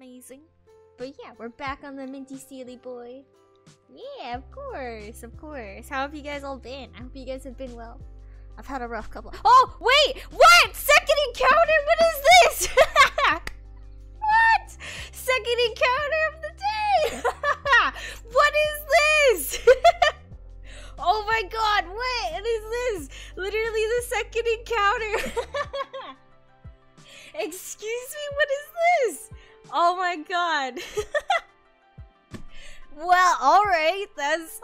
amazing. But yeah, we're back on the Minty Steely Boy. Yeah, of course, of course. How have you guys all been? I hope you guys have been well. I've had a rough couple. Oh, wait! What? Second encounter? What is this? What? Second encounter of the day! What is this? Oh my god, what is this? Literally the second encounter. Excuse me, what is this? Oh my god. Well, alright, that's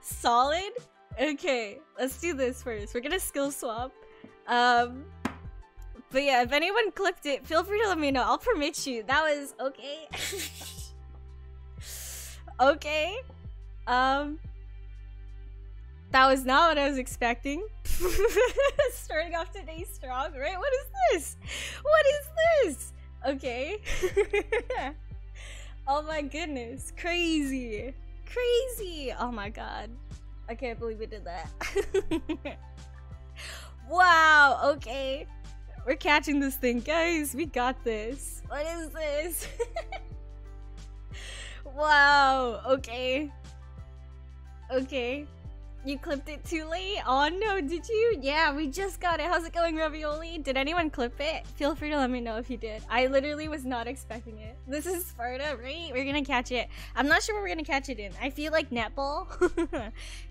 solid. Okay, let's do this first. We're gonna skill swap. But yeah, if anyone clipped it, feel free to let me know. I'll permit you. That was okay. Okay. That was not what I was expecting. Starting off today strong, right? What is this? What is this? Okay. Oh my goodness. Crazy. Crazy. Oh my god. I can't believe we did that. Wow. Okay. We're catching this thing, guys. We got this. What is this? Wow. Okay. Okay. You clipped it too late? Oh no, did you? Yeah, we just got it. How's it going, Ravioli? Did anyone clip it? Feel free to let me know if you did. I literally was not expecting it. This is Sparta, right? We're gonna catch it. I'm not sure what we're gonna catch it in. I feel like netball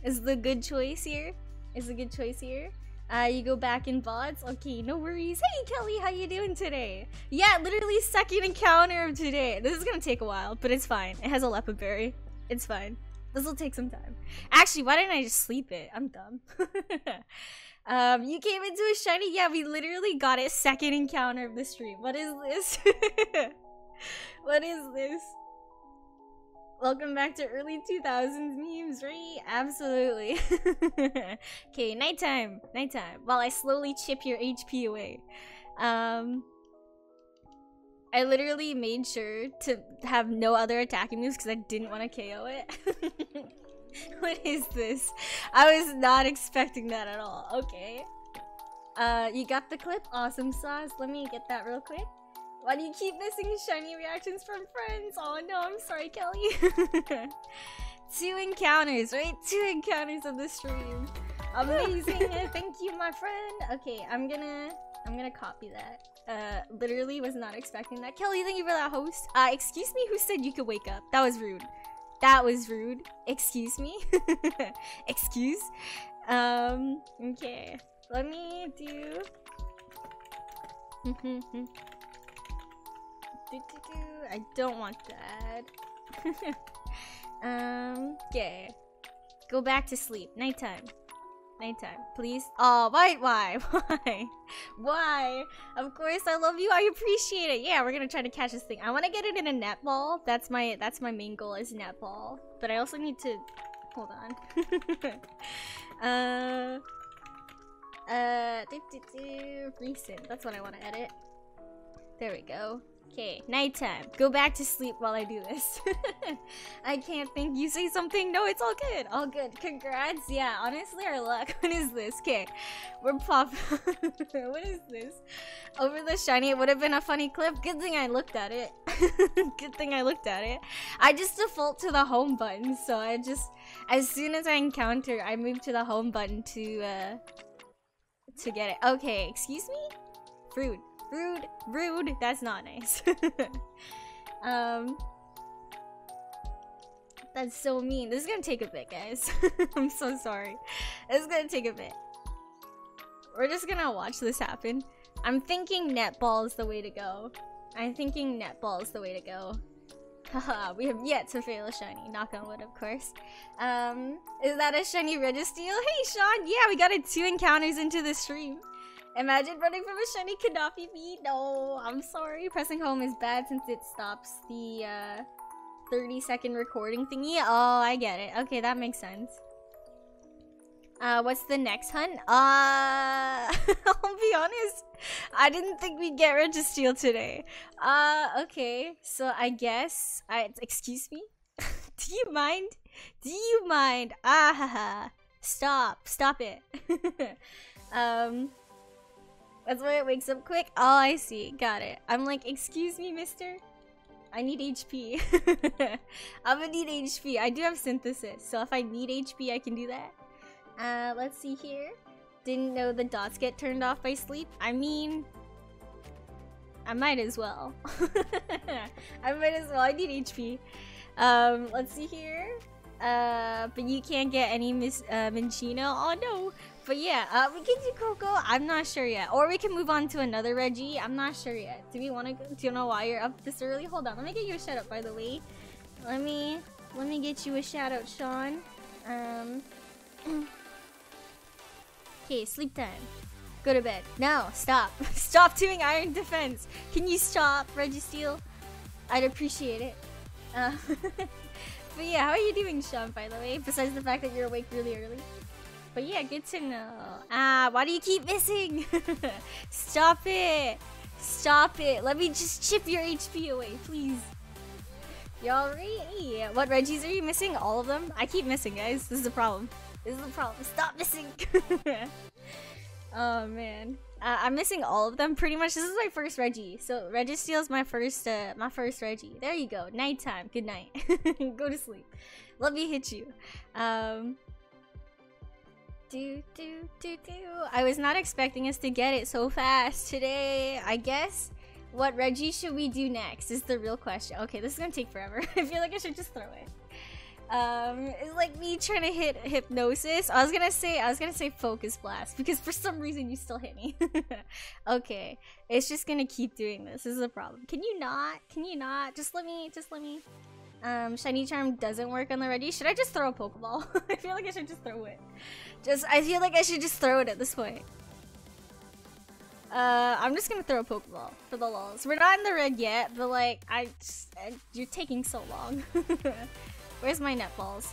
is the good choice here. Is a good choice here. You go back in VODs? Okay, no worries. Hey, Kelly, how you doing today? Yeah, literally second encounter of today. This is gonna take a while, but it's fine. It has a leopard berry. It's fine. This will take some time. Actually, why didn't I just sleep it? I'm dumb. You came into a shiny? Yeah, we literally got it second encounter of the stream. What is this? What is this? Welcome back to early 2000s memes, right? Absolutely. Okay, nighttime. Nighttime. While I slowly chip your HP away. I literally made sure to have no other attacking moves because I didn't want to KO it. What is this? I was not expecting that at all. Okay. You got the clip? Awesome sauce. Let me get that real quick. Why do you keep missing shiny reactions from friends? Oh no, I'm sorry, Kelly. 2 encounters, right? 2 encounters of the stream. Amazing. Thank you, my friend. Okay, I'm gonna copy that. Literally was not expecting that. Kelly, thank you for that host. Excuse me, who said you could wake up? That was rude. That was rude. Excuse me? Excuse? Okay. Let me do... I don't want that. Okay. Go back to sleep. Nighttime. Nighttime, please. Oh, why? Why? Of course, I love you. I appreciate it. Yeah, we're gonna try to catch this thing. I want to get it in a netball. That's my main goal is netball. But I also need to hold on. Recent. That's what I want to edit. There we go. Okay, nighttime. Go back to sleep while I do this. I can't think. You say something? No, it's all good. All good. Congrats. Yeah, honestly, our luck. What is this? Okay, we're pop. What is this? Over the shiny. It would have been a funny clip. Good thing I looked at it. Good thing I looked at it. I just default to the home button. So I just, as soon as I encounter, I move to the home button to get it. Okay, excuse me? Fruit. Rude, rude, that's not nice. That's so mean. This is gonna take a bit, guys. I'm so sorry. This is gonna take a bit. We're just gonna watch this happen. I'm thinking netball is the way to go. I'm thinking netball is the way to go. Haha, we have yet to fail a shiny. Knock on wood, of course. Is that a shiny Registeel? Hey, Sean! Yeah, we got 2 encounters into the stream. Imagine running from a shiny Kadafi bee. No, I'm sorry. Pressing home is bad since it stops the 30-second recording thingy. Oh, I get it. Okay, that makes sense. What's the next hunt? I'll be honest. I didn't think we'd get Registeel today. Okay. So I guess... excuse me? Do you mind? Do you mind? Ah, ha, ha. Stop. Stop it. That's why it wakes up quick? Oh, I see. Got it. I'm like, excuse me, mister? I need HP. I'm gonna need HP. I do have synthesis, so if I need HP, I can do that. Let's see here. Didn't know the dots get turned off by sleep. I mean, I might as well. I might as well. I need HP. Let's see here. But you can't get any Minchino. Oh no. But yeah, we can do Coco. I'm not sure yet. Or we can move on to another Reggie. I'm not sure yet. Do we want to? Do you know why you're up this early? Hold on. Let me get you a shout out. By the way, let me get you a shout out, Sean. Okay, sleep time. Go to bed. No, stop. Stop doing iron defense. Can you stop, Registeel? I'd appreciate it. But yeah, how are you doing, Sean, by the way? Besides the fact that you're awake really early. But yeah, good to know. Ah, why do you keep missing? Stop it. Stop it. Let me just chip your HP away, please. Y'all right? What Reggies are you missing? All of them? I keep missing, guys. This is a problem. This is the problem. Stop missing. Oh, man. I'm missing all of them, pretty much. This is my first Reggie. So, Registeel is my first Reggie. There you go. Nighttime. Good night. Go to sleep. Let me hit you. I was not expecting us to get it so fast today. I guess what Reggie should we do next is the real question. Okay, this is gonna take forever. I feel like I should just throw it. It's like me trying to hit hypnosis. I was gonna say focus blast because for some reason you still hit me. Okay, it's just gonna keep doing this. This is a problem. Can you not? Just let me. Shiny Charm doesn't work on the Reggie. Should I just throw a Pokeball? I feel like I should just throw it. I feel like I should just throw it at this point. I'm just gonna throw a Pokeball for the lols. We're not in the red yet, but like you're taking so long. Where's my netballs?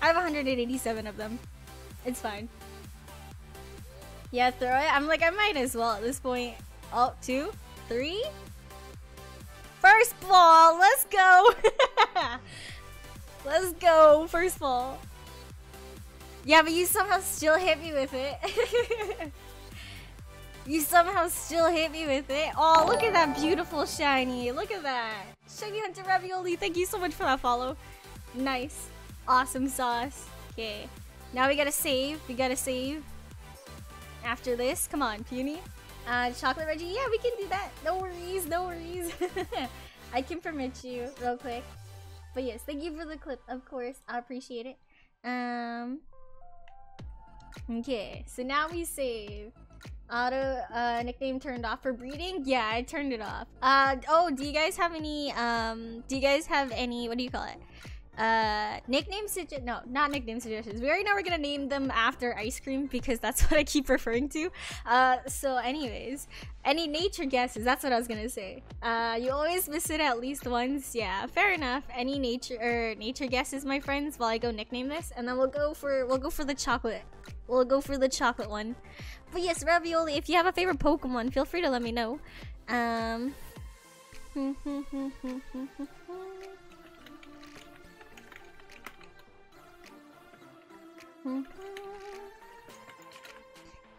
I have 187 of them. It's fine. Yeah, throw it. I'm like, I might as well at this point. Oh, 2, 3. First ball! Let's go! Let's go, first ball. Yeah, but you somehow still hit me with it. You somehow still hit me with it. Oh, look at that beautiful shiny. Look at that. Shiny Hunter Ravioli, thank you so much for that follow. Nice. Awesome sauce. Okay. Now we gotta save. We gotta save. After this. Come on, Puny. Chocolate Reggie. Yeah, we can do that. No worries. No worries. I can permit you real quick. But yes, thank you for the clip, of course. I appreciate it. Okay. So now we save. Auto nickname turned off for breeding. Yeah, I turned it off. Oh, do you guys have any what do you call it? Nickname suggestions? No, not nickname suggestions. We already know we're gonna name them after ice cream because that's what I keep referring to. So anyways, any nature guesses? That's what I was gonna say. You always miss it at least once. Yeah, fair enough. Any nature guesses, my friends? While I go nickname this, and then we'll go for the chocolate. We'll go for the chocolate one. But yes, Ravioli. If you have a favorite Pokemon, feel free to let me know. And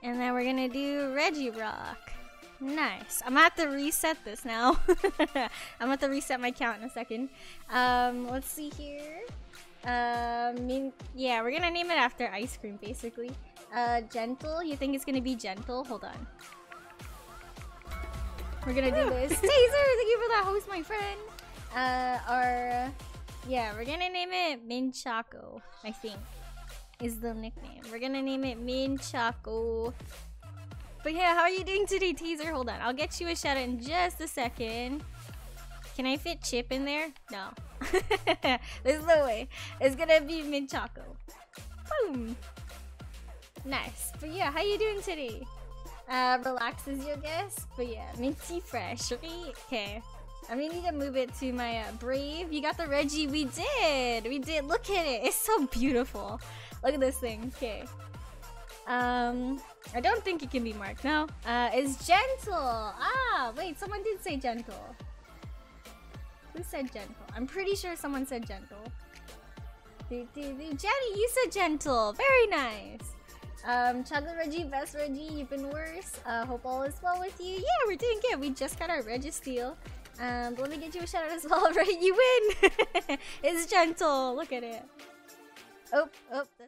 then we're gonna do Regirock. Nice. I'm gonna have to reset this now. I'm gonna have to reset my count in a second. Let's see here. Yeah, we're gonna name it after ice cream, basically. Gentle. You think it's gonna be gentle? Hold on. We're gonna do this. Taser, thank you for that host, my friend. Yeah, we're gonna name it Minchaco, I think. Is the nickname. We're gonna name it Minchaco. But yeah, how are you doing today, Taser? Hold on, I'll get you a shout out in just a second. Can I fit Chip in there? No. There's no way. It's gonna be Minchaco. Boom. Nice. But yeah, how are you doing today? Relax is your guess. But yeah, minty fresh, right? Okay. I mean, you need to move it to my Brave. You got the Reggie. We did. We did. Look at it. It's so beautiful. Look at this thing. Okay. I don't think it can be marked. No. It's gentle. Ah, wait. Someone did say gentle. Who said gentle? I'm pretty sure someone said gentle. Jenny, you said gentle. Very nice. Chuggle Reggie, best Reggie, you've been worse. Hope all is well with you. Yeah, we're doing good. We just got our Registeel. But let me get you a shout out as well, right? You win! It's gentle. Look at it. Oh, oh.